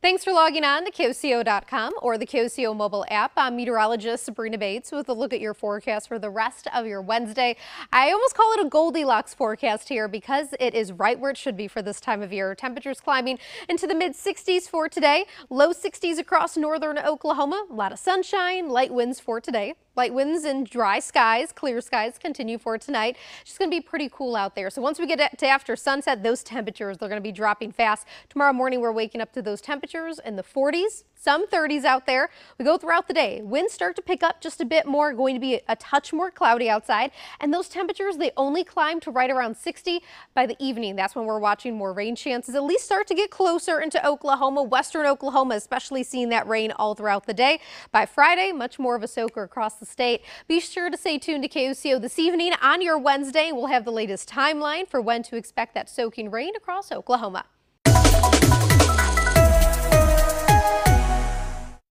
Thanks for logging on to KOCO.com or the KOCO mobile app. I'm meteorologist Sabrina Bates with a look at your forecast for the rest of your Wednesday. I almost call it a Goldilocks forecast here because it is right where it should be for this time of year. Temperatures climbing into the mid-60s for today, low 60s across northern Oklahoma, a lot of sunshine, light winds for today. Light winds and dry skies, clear skies continue for tonight. It's just going to be pretty cool out there. So once we get to after sunset, those temperatures, they're going to be dropping fast. Tomorrow morning, we're waking up to those temperatures in the 40s, some 30s out there. We go throughout the day. Winds start to pick up just a bit more, going to be a touch more cloudy outside. And those temperatures, they only climb to right around 60 by the evening. That's when we're watching more rain chances, at least start to get closer into Oklahoma, western Oklahoma, especially seeing that rain all throughout the day. By Friday, much more of a soaker across the state. Be sure to stay tuned to KOCO this evening. On your Wednesday, we'll have the latest timeline for when to expect that soaking rain across Oklahoma.